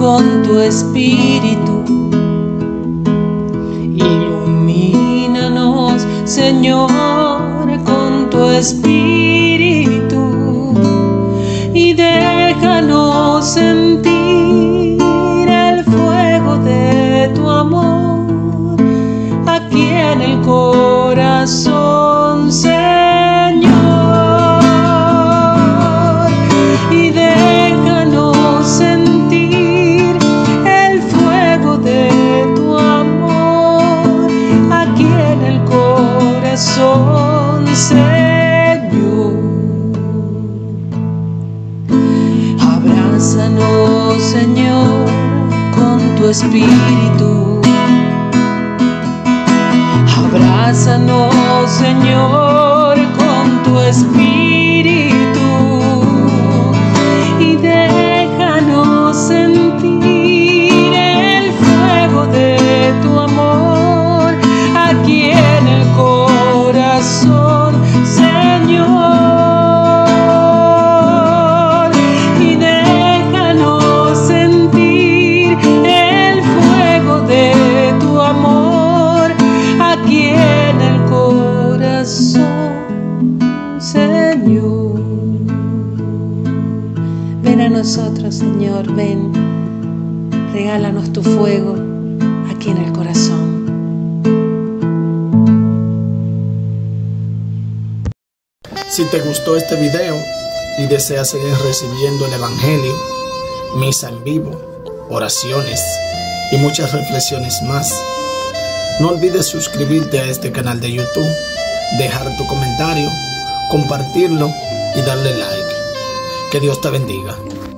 con tu espíritu. Ilumínanos, Señor, con tu espíritu y déjanos sentir el fuego de tu amor aquí en el corazón, Señor, y déjanos sentir el fuego de tu amor aquí en el corazón, Señor. Abrázanos, Señor, con tu espíritu. Abrázanos, Señor, con tu espíritu y déjanos sentir el fuego de tu amor aquí en el corazón, Señor, y déjanos sentir el fuego de tu amor aquí en el corazón, Señor. Ven a nosotros, Señor, ven, regálanos tu fuego aquí en el corazón. Si te gustó este video y deseas seguir recibiendo el Evangelio, misa en vivo, oraciones y muchas reflexiones más, no olvides suscribirte a este canal de YouTube, dejar tu comentario, compartirlo y darle like. Que Dios te bendiga.